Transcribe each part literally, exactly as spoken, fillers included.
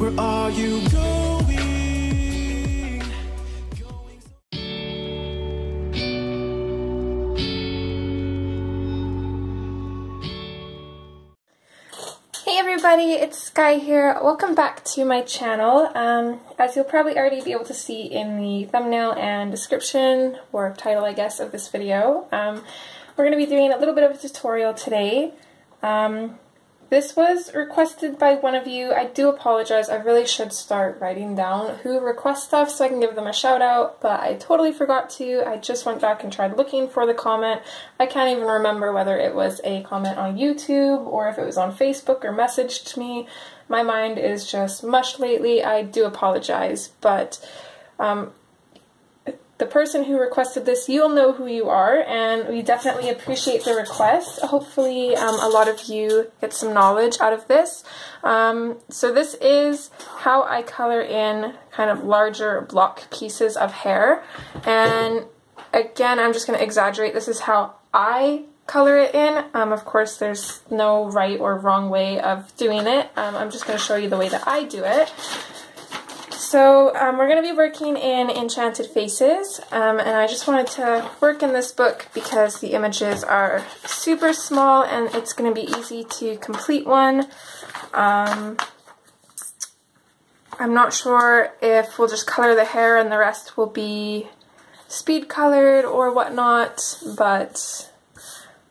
Where are you going? Going so hey everybody, it's Sky here. Welcome back to my channel. Um, as you'll probably already be able to see in the thumbnail and description, or title I guess, of this video, um, we're going to be doing a little bit of a tutorial today. Um, This was requested by one of you. I do apologize, I really should start writing down who requests stuff so I can give them a shout out, but I totally forgot to. I just went back and tried looking for the comment. I can't even remember whether it was a comment on YouTube or if it was on Facebook or messaged me. My mind is just mush lately. I do apologize, but um, the person who requested this, you'll know who you are, and we definitely appreciate the request. Hopefully um, a lot of you get some knowledge out of this. Um, so this is how I color in kind of larger block pieces of hair. And again, I'm just going to exaggerate. This is how I color it in. Um, of course, there's no right or wrong way of doing it. Um, I'm just going to show you the way that I do it. So um, we're going to be working in Enchanted Faces, um, and I just wanted to work in this book because the images are super small and it's going to be easy to complete one. Um, I'm not sure if we'll just color the hair and the rest will be speed colored or whatnot, but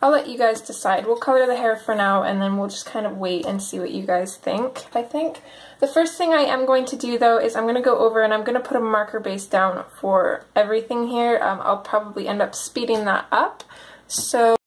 I'll let you guys decide. We'll color the hair for now and then we'll just kind of wait and see what you guys think, I think. The first thing I am going to do though is I'm going to go over and I'm going to put a marker base down for everything here. Um, I'll probably end up speeding that up. So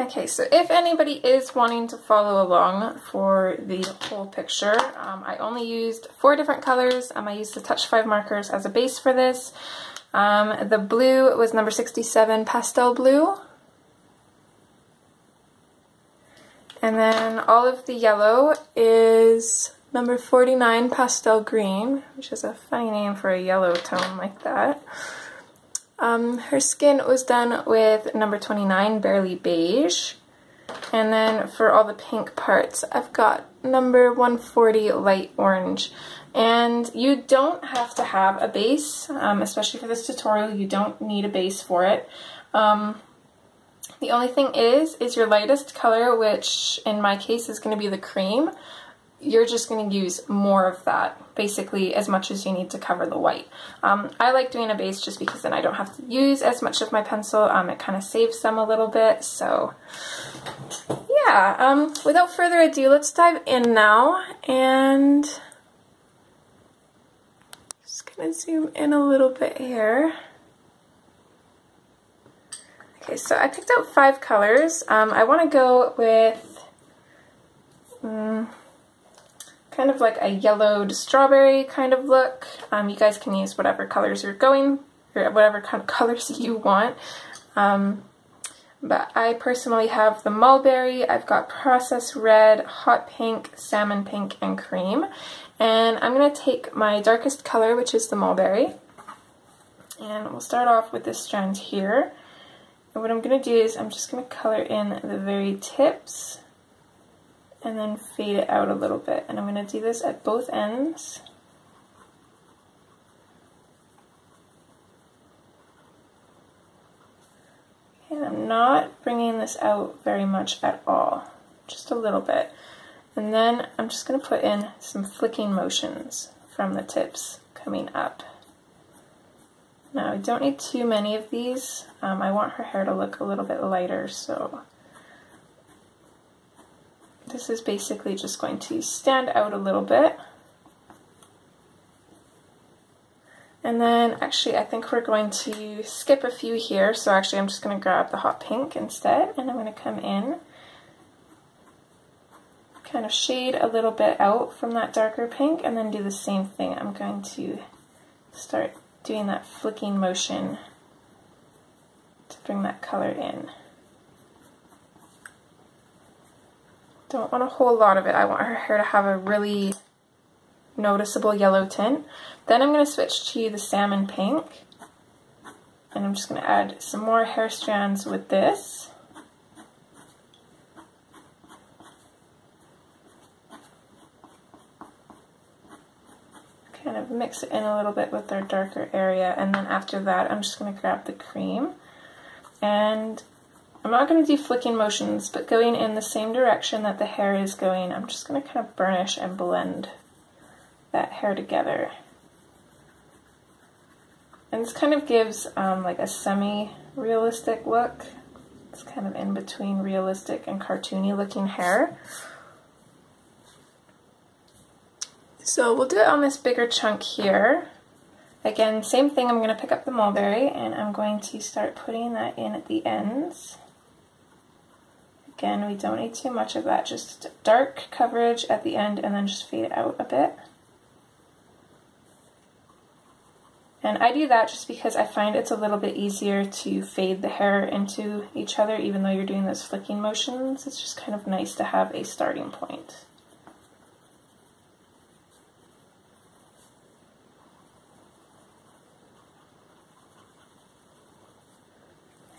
Okay, so if anybody is wanting to follow along for the whole picture, um, I only used four different colors. Um, I used the Touch five markers as a base for this. Um, the blue was number sixty-seven, pastel blue. And then all of the yellow is number forty-nine, pastel green, which is a funny name for a yellow tone like that. Um, her skin was done with number twenty-nine, barely beige, and then for all the pink parts I've got number one forty, light orange. And you don't have to have a base, um, especially for this tutorial, you don't need a base for it. Um, the only thing is, is your lightest color, which in my case is going to be the cream, you're just going to use more of that, basically as much as you need to cover the white. Um, I like doing a base just because then I don't have to use as much of my pencil, um, it kind of saves some a little bit, so yeah. Um, without further ado, let's dive in now, and just going to zoom in a little bit here. Okay, so I picked out five colors. Um, I want to go with um, kind of like a yellowed strawberry kind of look. Um, you guys can use whatever colors you're going, or whatever kind of colors you want. Um, but I personally have the mulberry, I've got processed red, hot pink, salmon pink, and cream. And I'm going to take my darkest color, which is the mulberry. And we'll start off with this strand here. And what I'm going to do is I'm just going to color in the very tips and then fade it out a little bit. And I'm going to do this at both ends. And I'm not bringing this out very much at all, just a little bit. And then I'm just going to put in some flicking motions from the tips coming up. Now, I don't need too many of these. Um, I want her hair to look a little bit lighter, so this is basically just going to stand out a little bit. And then actually I think we're going to skip a few here, so actually I'm just going to grab the hot pink instead, and I'm going to come in, kind of shade a little bit out from that darker pink, and then do the same thing. I'm going to start doing that flicking motion to bring that color in. Don't want a whole lot of it. I want her hair to have a really noticeable yellow tint. Then I'm going to switch to the salmon pink, and I'm just going to add some more hair strands with this. Kind of mix it in a little bit with our darker area, and then after that I'm just going to grab the cream, and I'm not going to do flicking motions, but going in the same direction that the hair is going, I'm just going to kind of burnish and blend that hair together. And this kind of gives um, like a semi-realistic look. It's kind of in between realistic and cartoony looking hair. So we'll do it on this bigger chunk here. Again, same thing, I'm going to pick up the mulberry and I'm going to start putting that in at the ends. Again, we don't need too much of that, just dark coverage at the end and then just fade it out a bit. And I do that just because I find it's a little bit easier to fade the hair into each other, even though you're doing those flicking motions. It's just kind of nice to have a starting point.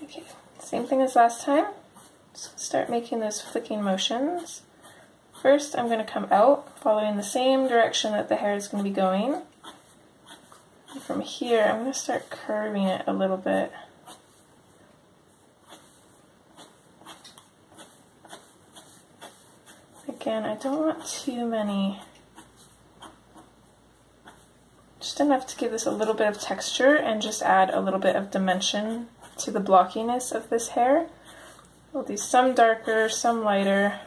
Okay, same thing as last time. So start making those flicking motions. First, I'm going to come out, following the same direction that the hair is going to be going. And from here, I'm going to start curving it a little bit. Again, I don't want too many. Just enough to give this a little bit of texture and just add a little bit of dimension to the blockiness of this hair. We'll do some darker, some lighter.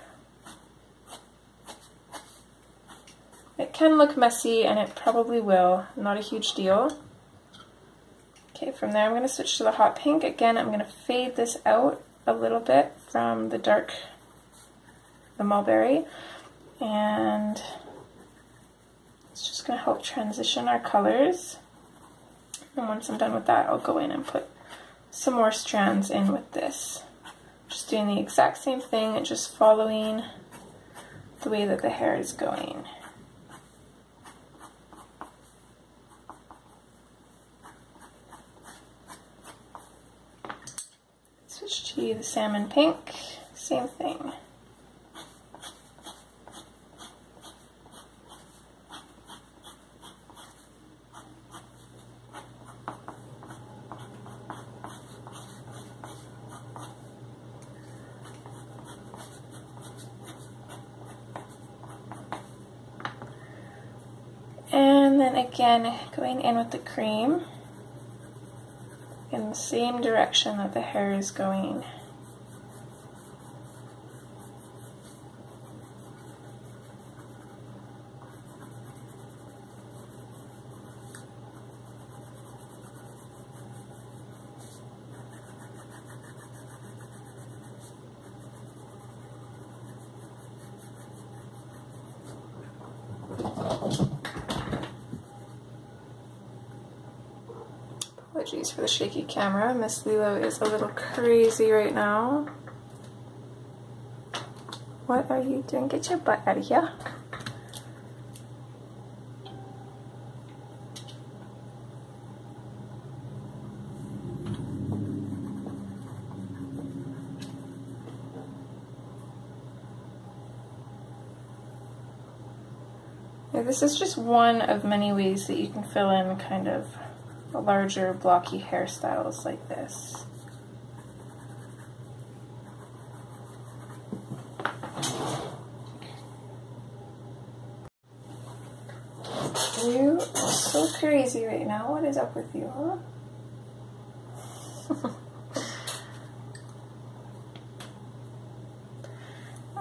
It can look messy, and it probably will. Not a huge deal. Okay, from there I'm going to switch to the hot pink. Again, I'm going to fade this out a little bit from the dark, the mulberry, and it's just going to help transition our colors. And once I'm done with that, I'll go in and put some more strands in with this. Just doing the exact same thing and just following the way that the hair is going. Switch to the salmon pink, same thing. And then again, going in with the cream in the same direction that the hair is going. Apologies for the shaky camera. Miss Lilo is a little crazy right now. What are you doing? Get your butt out of here. Now this is just one of many ways that you can fill in kind of larger blocky hairstyles like this. You are so crazy right now. What is up with you, huh?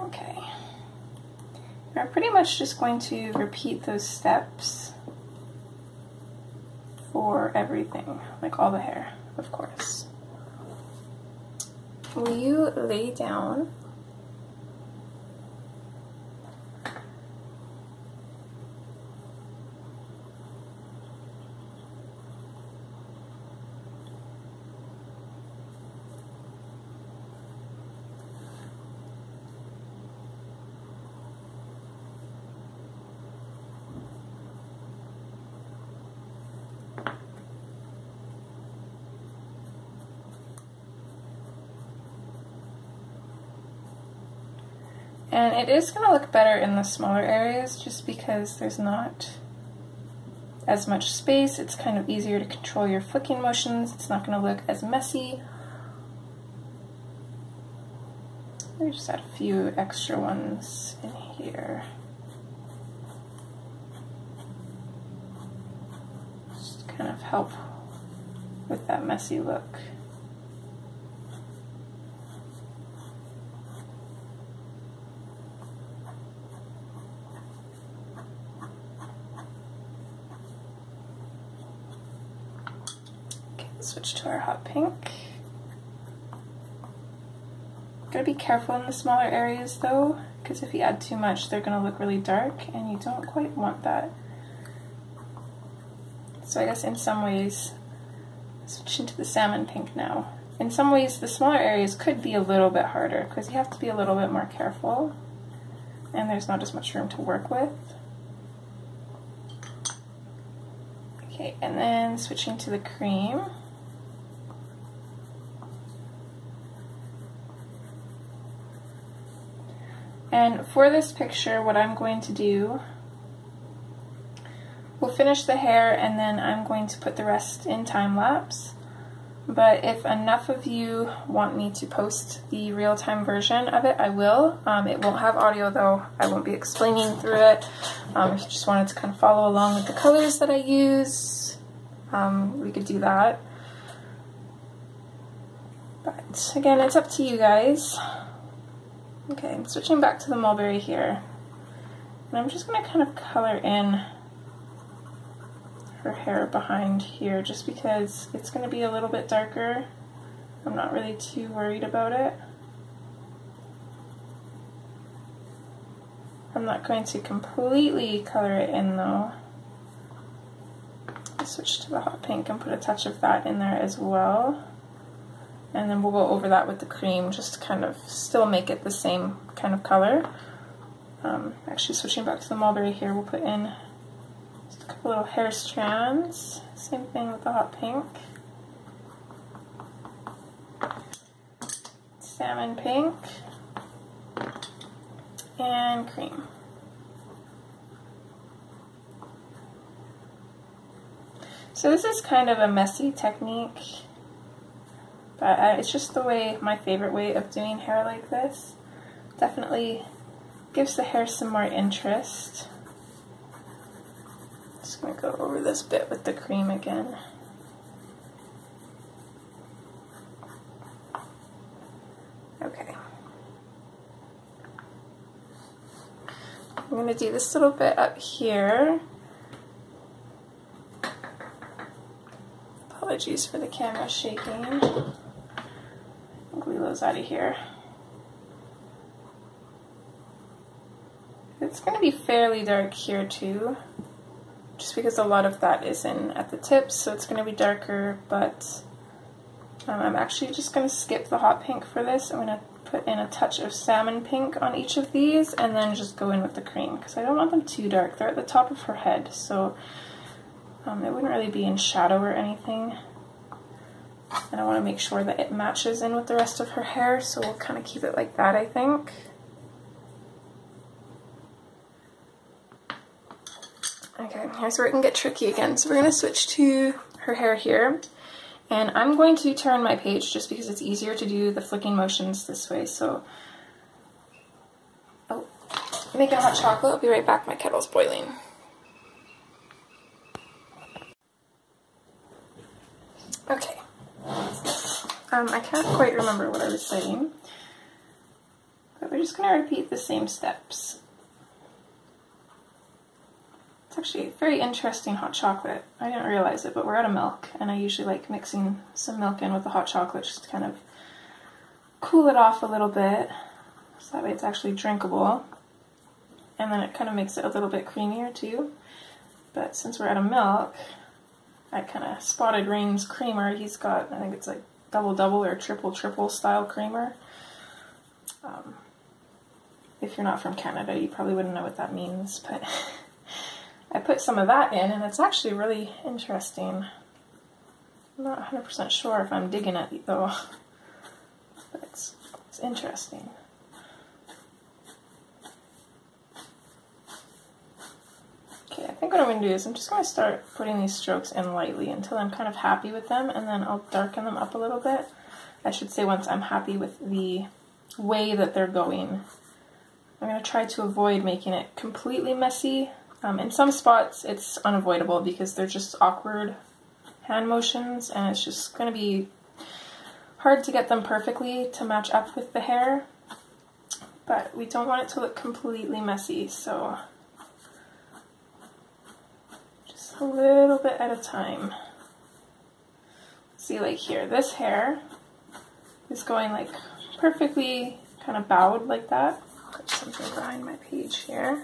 Okay. We're pretty much just going to repeat those steps for everything, like all the hair, of course. Will you lay down? And it is going to look better in the smaller areas just because there's not as much space. It's kind of easier to control your flicking motions. It's not going to look as messy. Let me just add a few extra ones in here. Just to kind of help with that messy look. Switch to our hot pink. Gotta be careful in the smaller areas though, because if you add too much, they're gonna look really dark and you don't quite want that. So I guess in some ways, switching to the salmon pink now. In some ways, the smaller areas could be a little bit harder because you have to be a little bit more careful and there's not as much room to work with. Okay, and then switching to the cream. And for this picture, what I'm going to do, we'll finish the hair and then I'm going to put the rest in time-lapse. But if enough of you want me to post the real-time version of it, I will. Um, it won't have audio though. I won't be explaining through it. Um, if you just wanted to kind of follow along with the colors that I use, um, we could do that. But again, it's up to you guys. Okay, I'm switching back to the mulberry here, and I'm just going to kind of color in her hair behind here just because it's going to be a little bit darker. I'm not really too worried about it. I'm not going to completely color it in though. I'll switch to the hot pink and put a touch of that in there as well. And then we'll go over that with the cream, just to kind of still make it the same kind of color. Um, actually, switching back to the mulberry here, we'll put in just a couple little hair strands. Same thing with the hot pink. Salmon pink. And cream. So this is kind of a messy technique. But uh, it's just the way, my favorite way of doing hair like this. Definitely gives the hair some more interest. Just going to go over this bit with the cream again. Okay. I'm going to do this little bit up here. Apologies for the camera shaking. I think Lilo's out of here. It's going to be fairly dark here too, just because a lot of that is in at the tips, so it's going to be darker, but um, I'm actually just going to skip the hot pink for this. I'm going to put in a touch of salmon pink on each of these and then just go in with the cream, because I don't want them too dark. They're at the top of her head, so um, it wouldn't really be in shadow or anything. And I want to make sure that it matches in with the rest of her hair, so we'll kind of keep it like that, I think. Okay, here's where it can get tricky again. So we're going to switch to her hair here, and I'm going to turn my page just because it's easier to do the flicking motions this way. So, oh, I'm making hot chocolate. I'll be right back. My kettle's boiling. Okay, um, I can't quite remember what I was saying, but we're just going to repeat the same steps. It's actually a very interesting hot chocolate. I didn't realize it, but we're out of milk, and I usually like mixing some milk in with the hot chocolate just to kind of cool it off a little bit, so that way it's actually drinkable. And then it kind of makes it a little bit creamier too. But since we're out of milk, I kind of spotted Rain's creamer. He's got, I think it's like double-double or triple-triple style creamer. Um, if you're not from Canada, you probably wouldn't know what that means, but... I put some of that in, and it's actually really interesting. I'm not one hundred percent sure if I'm digging it, though. But it's, it's interesting. Okay, I think what I'm going to do is I'm just going to start putting these strokes in lightly until I'm kind of happy with them, and then I'll darken them up a little bit. I should say once I'm happy with the way that they're going. I'm going to try to avoid making it completely messy. Um, in some spots, it's unavoidable because they're just awkward hand motions, and it's just going to be hard to get them perfectly to match up with the hair, but we don't want it to look completely messy, so just a little bit at a time. See, like here, this hair is going like perfectly kind of bowed like that. There's something behind my page here.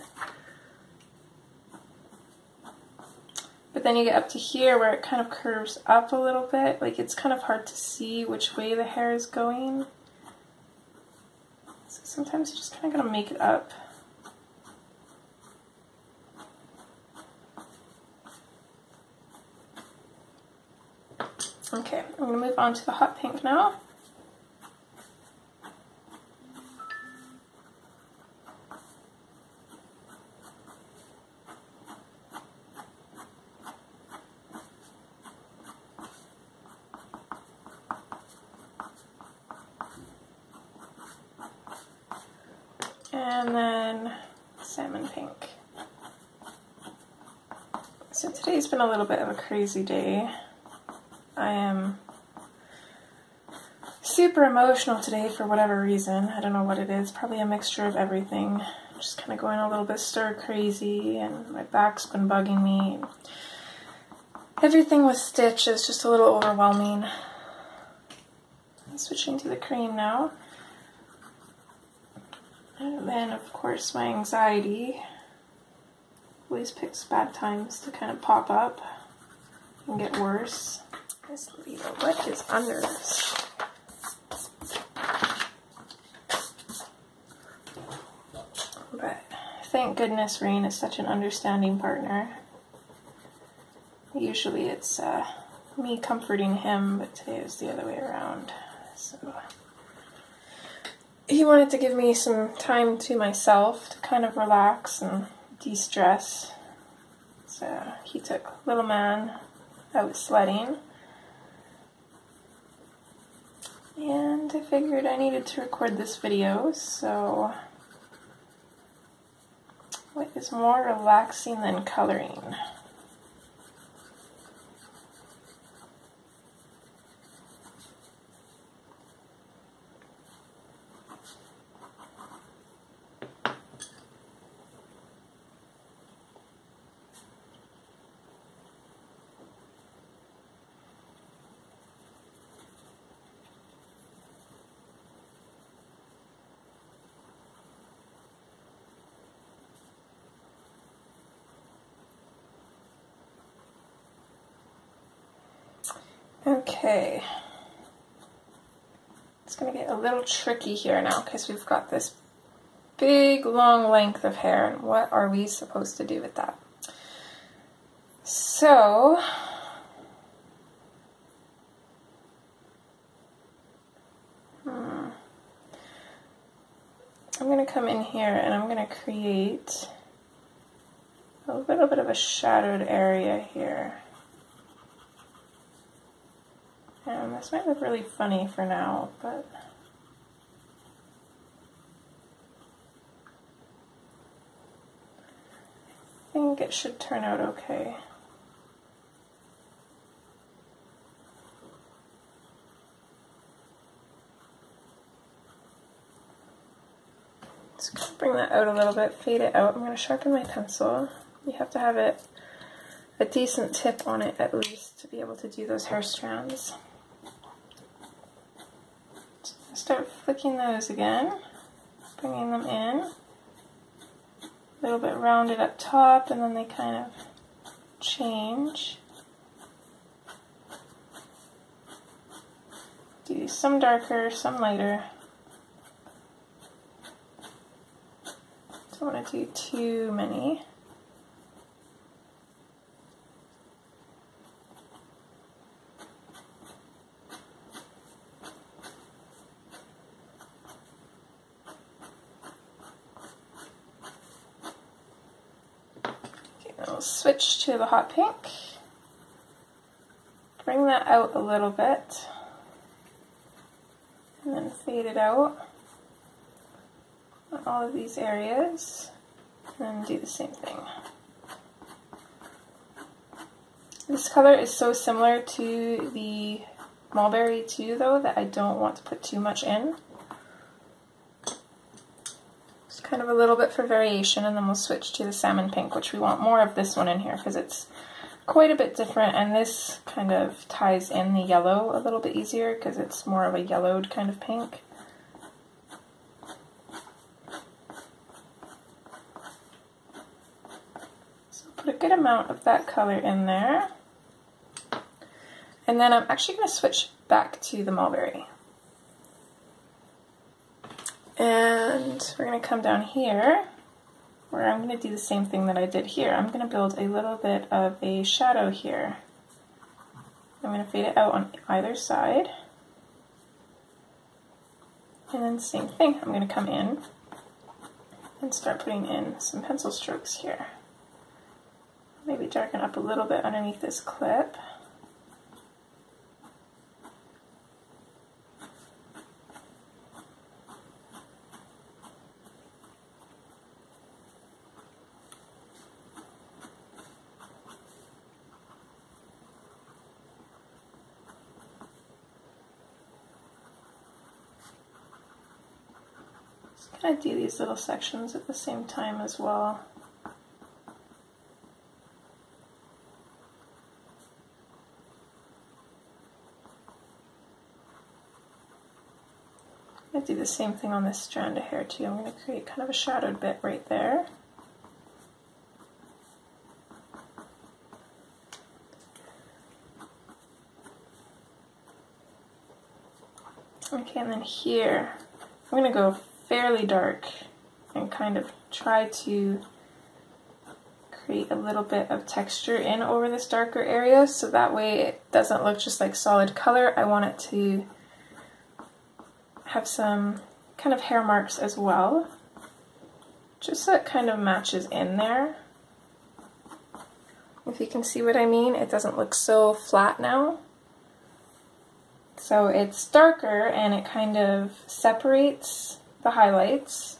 But then you get up to here where it kind of curves up a little bit. Like, it's kind of hard to see which way the hair is going. So sometimes you just kind of got to make it up. Okay, I'm going to move on to the hot pink now. And then salmon pink. So today's been a little bit of a crazy day. I am super emotional today for whatever reason. I don't know what it is. Probably a mixture of everything. Just kind of going a little bit stir crazy, and my back's been bugging me. Everything with Stitch is just a little overwhelming. I'm switching to the cream now. And then, of course, my anxiety always picks bad times to kind of pop up and get worse. Miss Lilo, what is under this? But thank goodness Rain is such an understanding partner. Usually it's uh, me comforting him, but today is the other way around. So... he wanted to give me some time to myself to kind of relax and de-stress, so he took little man out sledding, and I figured I needed to record this video, so what is more relaxing than coloring? Okay. It's going to get a little tricky here now because we've got this big long length of hair, and what are we supposed to do with that? So hmm. I'm going to come in here and I'm going to create a little bit of a shadowed area here. And this might look really funny for now, but I think it should turn out okay. Just bring that out a little bit, fade it out. I'm going to sharpen my pencil. You have to have it a decent tip on it at least to be able to do those hair strands. Start flicking those again, bringing them in, a little bit rounded up top, and then they kind of change. Do some darker, some lighter. Don't want to do too many. Switch to the hot pink, bring that out a little bit, and then fade it out on all of these areas, and then do the same thing. This color is so similar to the Mulberry too, though, that I don't want to put too much in. Kind of a little bit for variation, and then we'll switch to the salmon pink, which we want more of this one in here because it's quite a bit different, and this kind of ties in the yellow a little bit easier because it's more of a yellowed kind of pink. So put a good amount of that color in there, and then I'm actually going to switch back to the Mulberry. And we're going to come down here, where I'm going to do the same thing that I did here. I'm going to build a little bit of a shadow here. I'm going to fade it out on either side. And then same thing, I'm going to come in and start putting in some pencil strokes here. Maybe darken up a little bit underneath this clip. I do these little sections at the same time as well. I do the same thing on this strand of hair too. I'm going to create kind of a shadowed bit right there. Okay, and then here, I'm going to go fairly dark and kind of try to create a little bit of texture in over this darker area, so that way it doesn't look just like solid color. I want it to have some kind of hair marks as well, just so it kind of matches in there. If you can see what I mean, it doesn't look so flat now. So it's darker and it kind of separates the highlights,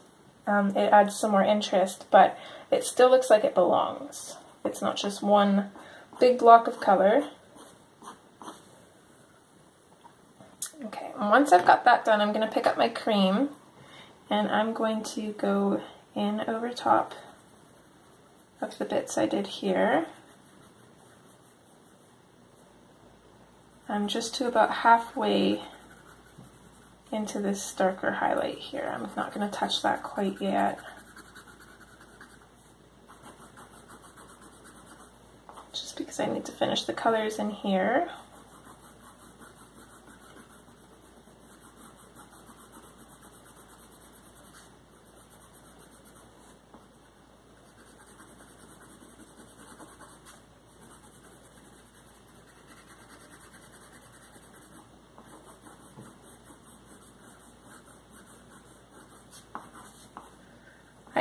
um, it adds some more interest, but it still looks like it belongs. It's not just one big block of color. Okay, and once I've got that done, I'm going to pick up my cream and I'm going to go in over top of the bits I did here. I'm just to about halfway into this darker highlight here. I'm not going to touch that quite yet. Just because I need to finish the colors in here.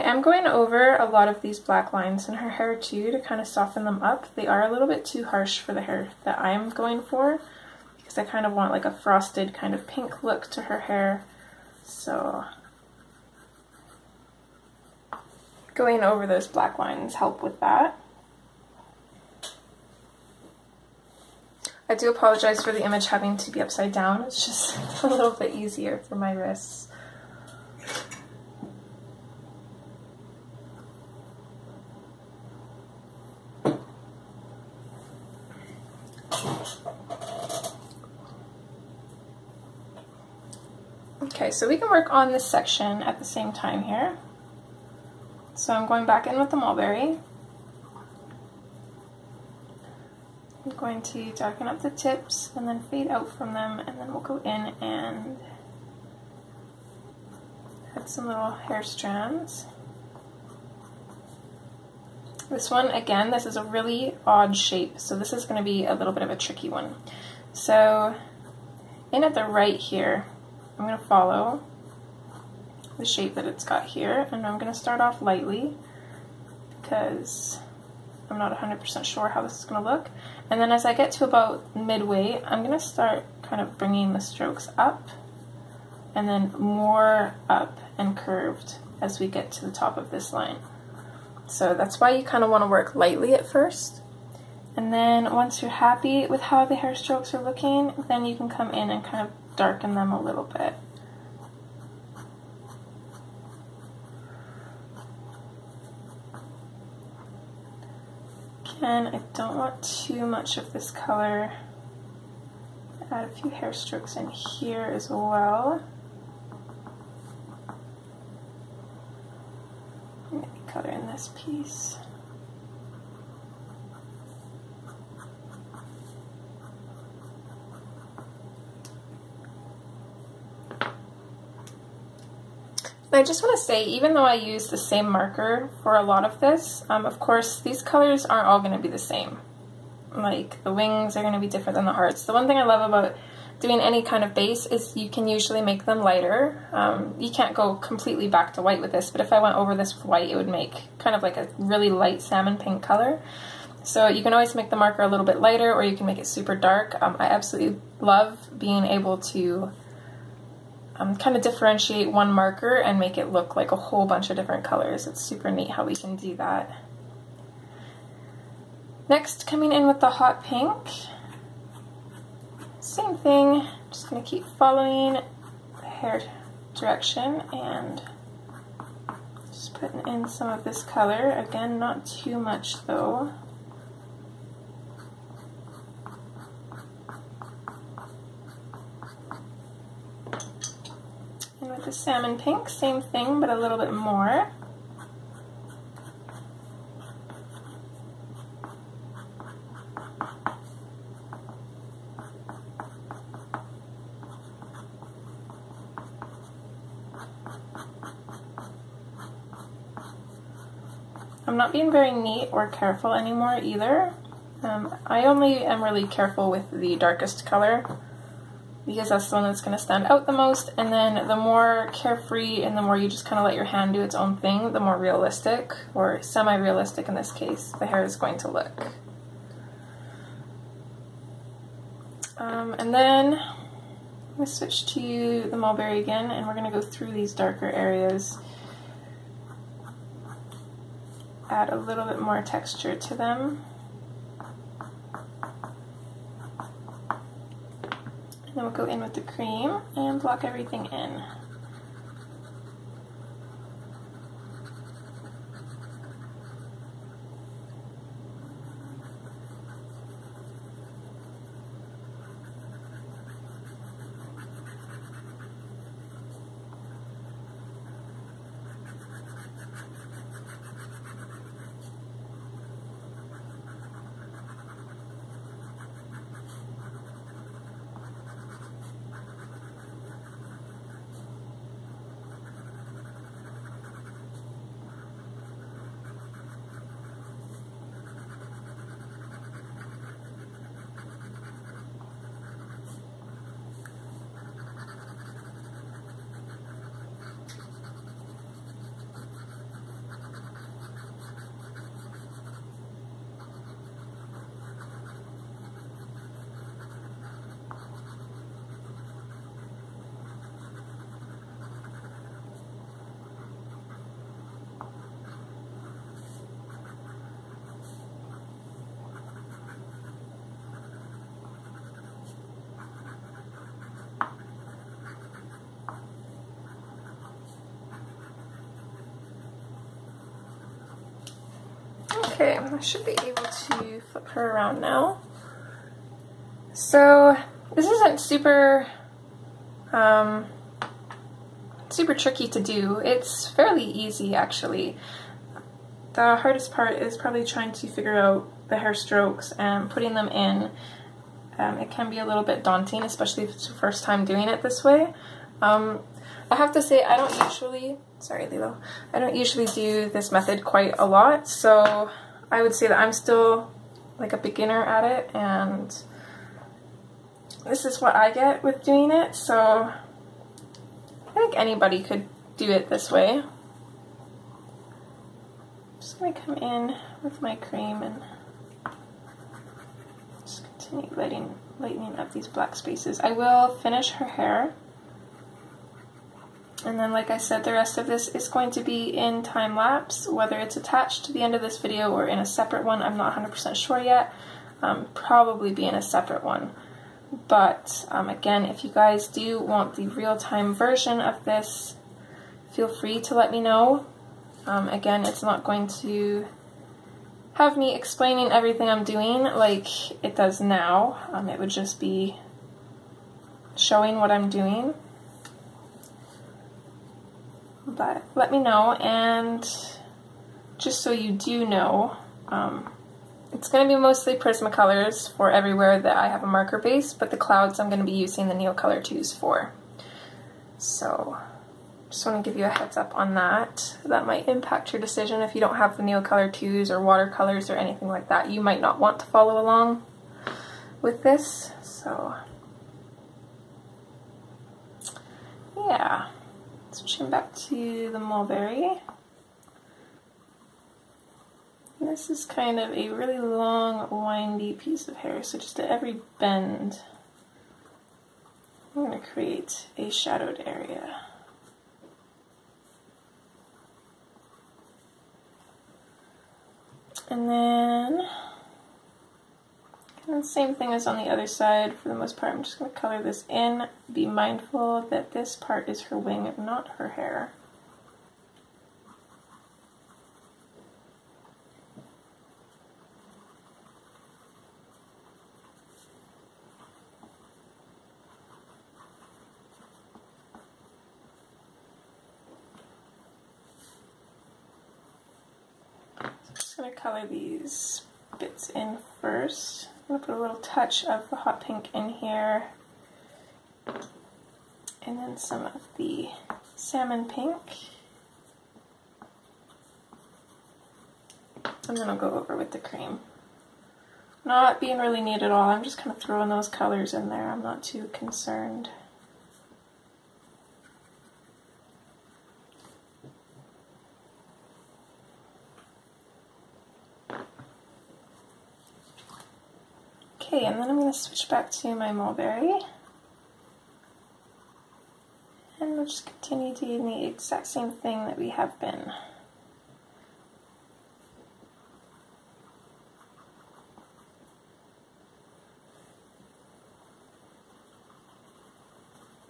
am going over a lot of these black lines in her hair too to kind of soften them up. They are a little bit too harsh for the hair that I'm going for, because I kind of want like a frosted kind of pink look to her hair. So going over those black lines help with that. I do apologize for the image having to be upside down. It's just a little bit easier for my wrists. Okay, so we can work on this section at the same time here. So I'm going back in with the mulberry. I'm going to darken up the tips and then fade out from them, and then we'll go in and add some little hair strands. This one, again, this is a really odd shape, so this is going to be a little bit of a tricky one. So in at the right here, I'm going to follow the shape that it's got here, and I'm going to start off lightly because I'm not one hundred percent sure how this is going to look. And then as I get to about midway, I'm going to start kind of bringing the strokes up and then more up and curved as we get to the top of this line. So that's why you kind of want to work lightly at first. And then once you're happy with how the hair strokes are looking, then you can come in and kind of darken them a little bit. And I don't want too much of this color. Add a few hair strokes in here as well. Maybe color in this piece. I just want to say, even though I use the same marker for a lot of this, um, of course these colors aren't all going to be the same. Like the wings are going to be different than the hearts. The one thing I love about doing any kind of base is you can usually make them lighter. Um, you can't go completely back to white with this, but if I went over this with white, it would make kind of like a really light salmon pink color. So you can always make the marker a little bit lighter, or you can make it super dark. Um, I absolutely love being able to Um, kind of differentiate one marker and make it look like a whole bunch of different colors. It's super neat how we can do that. Next, coming in with the hot pink, same thing, just going to keep following the hair direction and just putting in some of this color. Again, not too much though. With the salmon pink, same thing, but a little bit more. I'm not being very neat or careful anymore either. Um, I only am really careful with the darkest color, because that's the one that's going to stand out the most, and then the more carefree and the more you just kind of let your hand do its own thing, the more realistic, or semi-realistic in this case, the hair is going to look. Um, and then I'm going to switch to the mulberry again, and we're going to go through these darker areas. Add a little bit more texture to them. Then we'll go in with the cream and block everything in. Okay, I should be able to flip her around now. So this isn't super um, super tricky to do. It's fairly easy, actually. The hardest part is probably trying to figure out the hair strokes and putting them in. Um, it can be a little bit daunting, especially if it's your first time doing it this way. Um, I have to say, I don't usually, sorry Lilo, I don't usually do this method quite a lot, so I would say that I'm still like a beginner at it, and this is what I get with doing it, so I think anybody could do it this way. I'm just going to come in with my cream and just continue lighting, lightening up these black spaces. I will finish her hair. And then, like I said, the rest of this is going to be in time-lapse, whether it's attached to the end of this video or in a separate one. I'm not one hundred percent sure yet. Um, probably be in a separate one. But, um, again, if you guys do want the real-time version of this, feel free to let me know. Um, again, it's not going to have me explaining everything I'm doing like it does now. Um, it would just be showing what I'm doing. But let me know, and just so you do know, um, it's going to be mostly Prismacolors for everywhere that I have a marker base, but the clouds I'm going to be using the Neocolor twos for. So, just want to give you a heads up on that. That might impact your decision if you don't have the Neocolor twos or watercolors or anything like that. You might not want to follow along with this, so yeah. Switching back to the mulberry. And this is kind of a really long, windy piece of hair, so just at every bend, I'm going to create a shadowed area. And then, and the same thing as on the other side. For the most part, I'm just going to color this in. Be mindful that this part is her wing, not her hair. So I'm just going to color these bits in first. I'm going to put a little touch of the hot pink in here, and then some of the salmon pink, and then I'll go over with the cream. Not being really neat at all, I'm just kind of throwing those colors in there, I'm not too concerned. Okay, and then I'm going to switch back to my mulberry, and we'll just continue doing the exact same thing that we have been.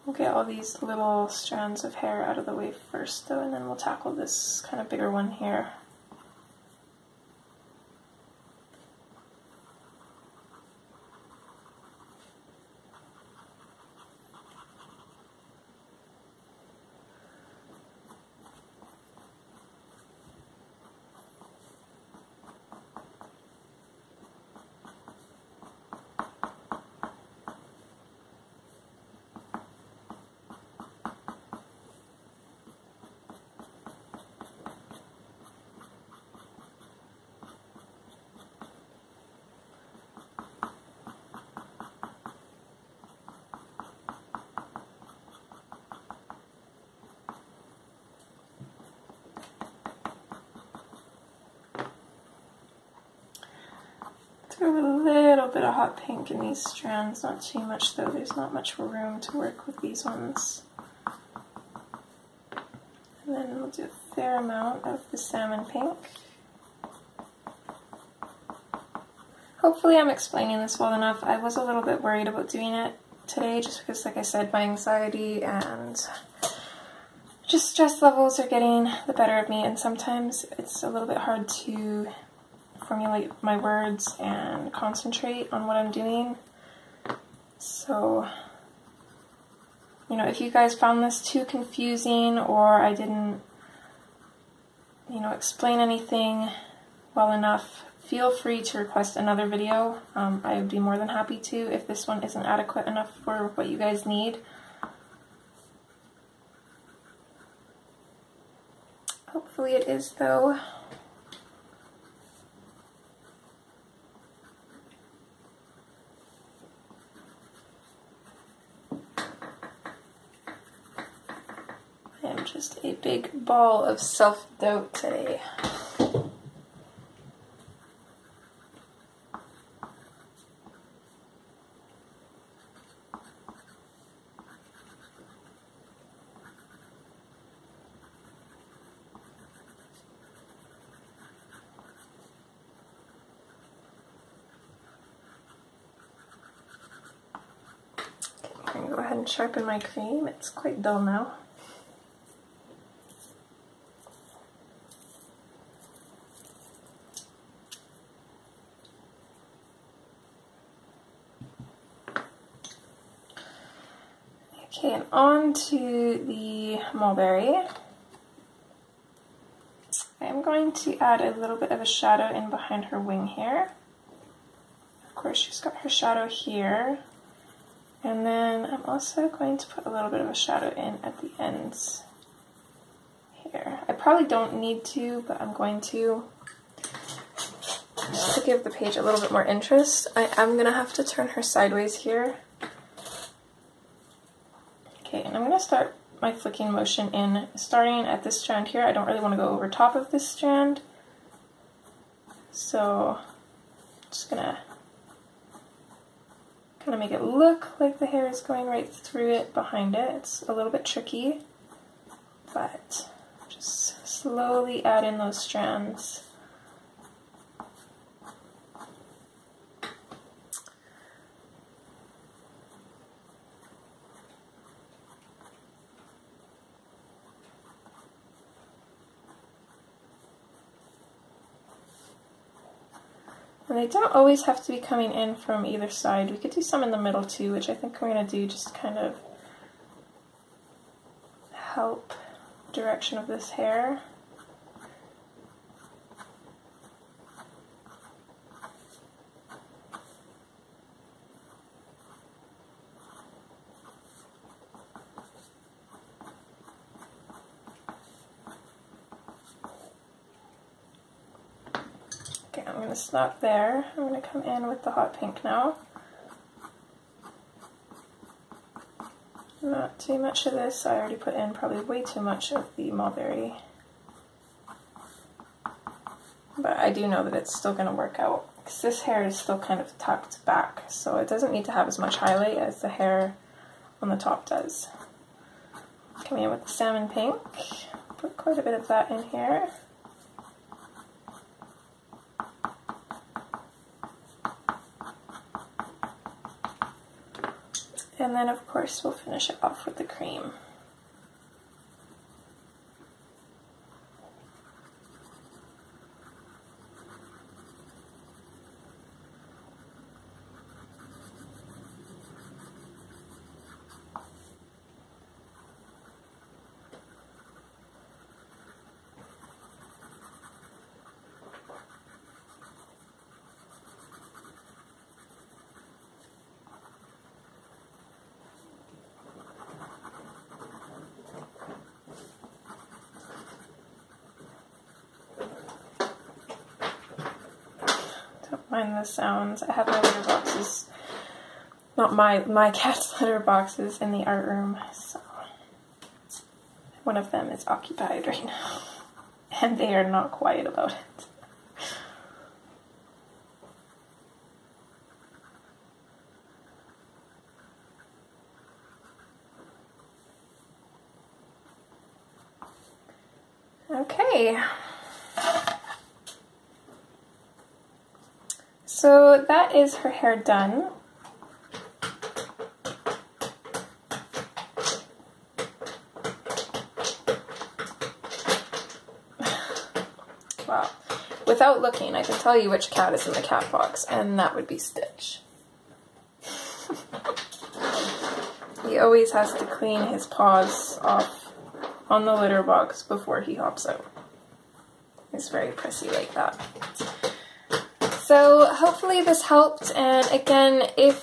We'll get all these little strands of hair out of the way first though, and then we'll tackle this kind of bigger one here. Go with a little bit of hot pink in these strands, not too much though, there's not much room to work with these ones. And then we'll do a fair amount of the salmon pink. Hopefully I'm explaining this well enough. I was a little bit worried about doing it today just because, like I said, my anxiety and just stress levels are getting the better of me, and sometimes it's a little bit hard to formulate my words and concentrate on what I'm doing. So, you know, if you guys found this too confusing or I didn't, you know, explain anything well enough, feel free to request another video. Um, I would be more than happy to if this one isn't adequate enough for what you guys need. Hopefully it is, though. I am just a big ball of self-doubt today. Sharpen my cream. It's quite dull now. Okay, and on to the mulberry. I'm going to add a little bit of a shadow in behind her wing here. Of course, she's got her shadow here. And then I'm also going to put a little bit of a shadow in at the ends here. I probably don't need to, but I'm going to, just to give the page a little bit more interest. I am going to have to turn her sideways here. Okay, and I'm going to start my flicking motion in, starting at this strand here. I don't really want to go over top of this strand. So, I'm just going to Gonna make it look like the hair is going right through it behind it. It's a little bit tricky, but just slowly add in those strands. And they don't always have to be coming in from either side. We could do some in the middle too, which I think we're going to do just to kind of help direction of this hair. Stop there. I'm going to come in with the hot pink now. Not too much of this. I already put in probably way too much of the mulberry. But I do know that it's still going to work out because this hair is still kind of tucked back, so it doesn't need to have as much highlight as the hair on the top does. Coming in with the salmon pink. Put quite a bit of that in here. And then, of course, we'll finish it off with the cream. The sounds. I have my litter boxes, not my my cat's litter boxes, in the art room, so one of them is occupied right now, and they are not quiet about it. Okay. So that is her hair done. Wow. Without looking, I can tell you which cat is in the cat box, and that would be Stitch. He always has to clean his paws off on the litter box before he hops out. He's very prissy like that. So hopefully this helped, and again, if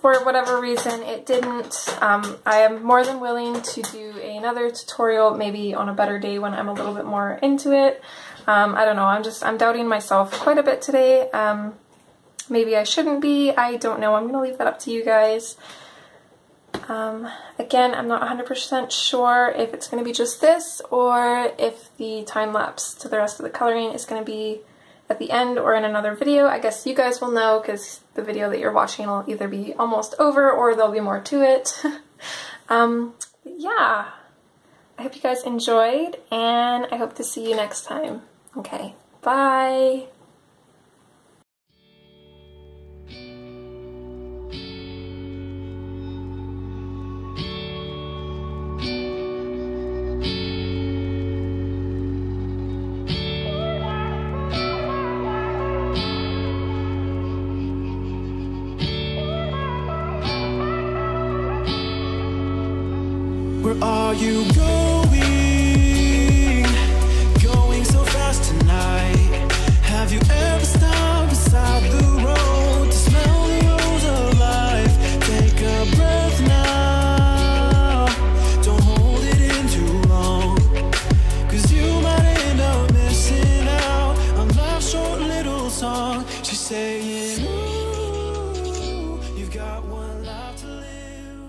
for whatever reason it didn't, um, I am more than willing to do another tutorial, maybe on a better day when I'm a little bit more into it. Um, I don't know, I'm just, I'm doubting myself quite a bit today. Um, maybe I shouldn't be, I don't know, I'm gonna leave that up to you guys. Um, again, I'm not one hundred percent sure if it's going to be just this or if the time lapse to the rest of the coloring is going to be at the end or in another video. I guess you guys will know because the video that you're watching will either be almost over or there'll be more to it. um, yeah, I hope you guys enjoyed, and I hope to see you next time. Okay, bye! Are you going, going so fast tonight? Have you ever stopped beside the road to smell the rose of life? Take a breath now, don't hold it in too long, cause you might end up missing out on life's short little song. She's saying, ooh, you've got one life to live.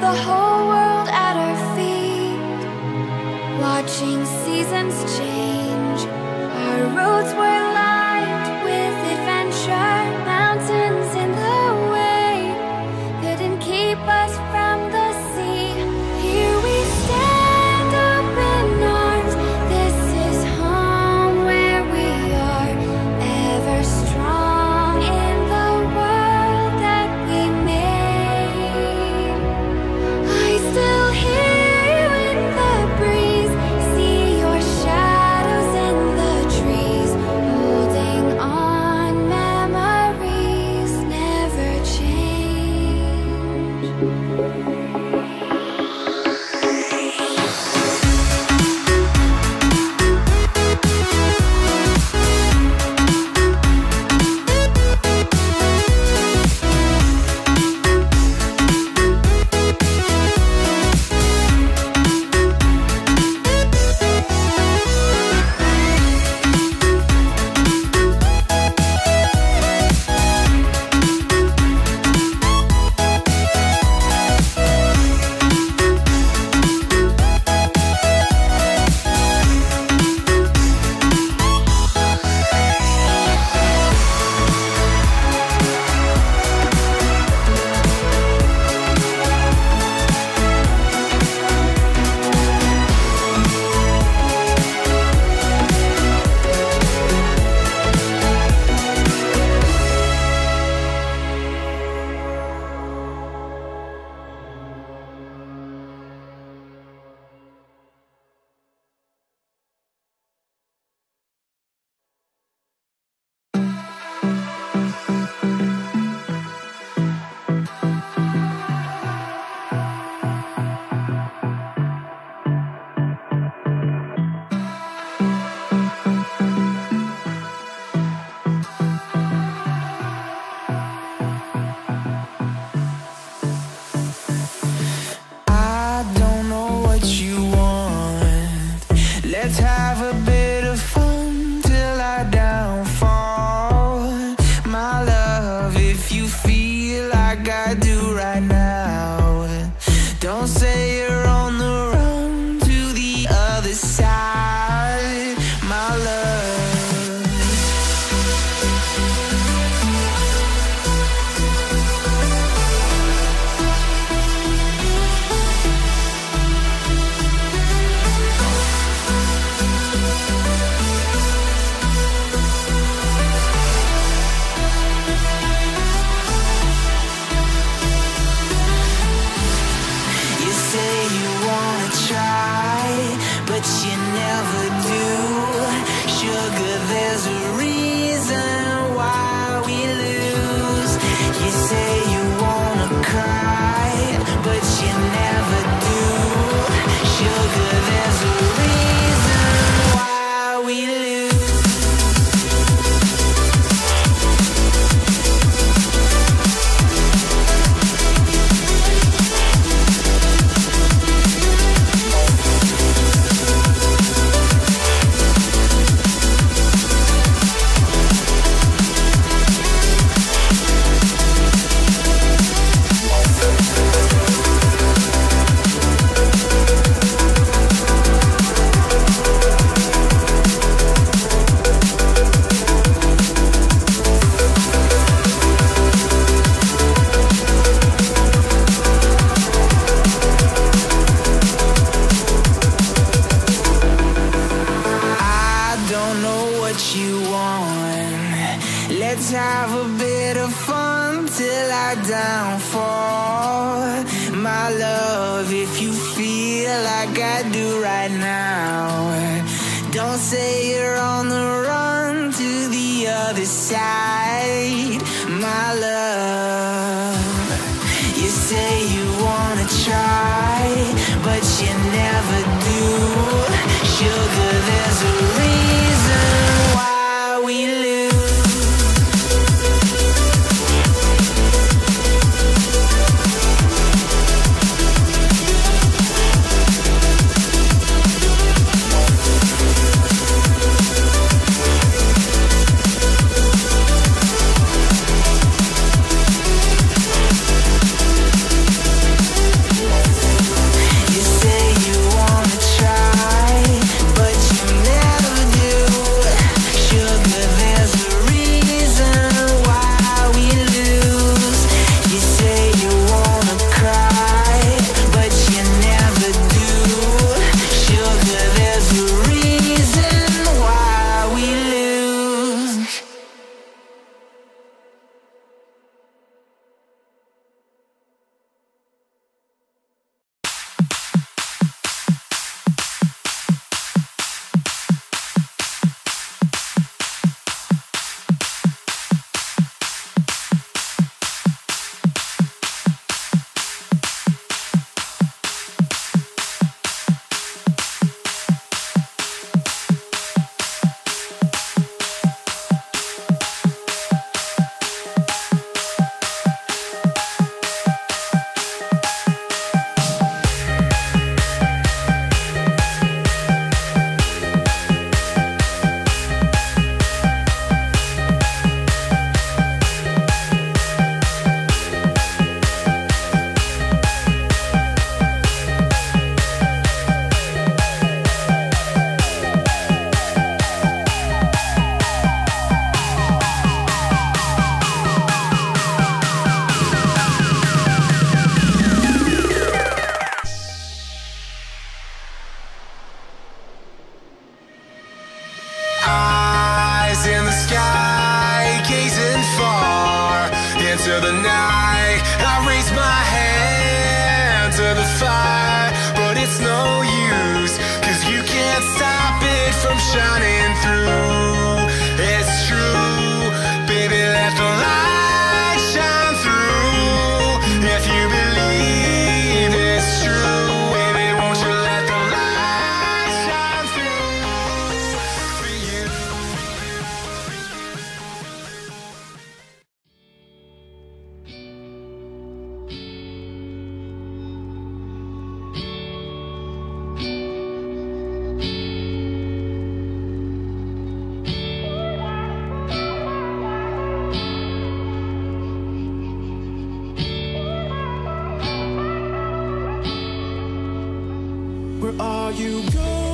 The whole world at our feet, watching seasons change. Child. fire, but it's no use, 'cause you can't stop it from shining through. It's true, baby, let the light shine through. If you believe it's true, baby, won't you let the light shine through for you? Where are you going?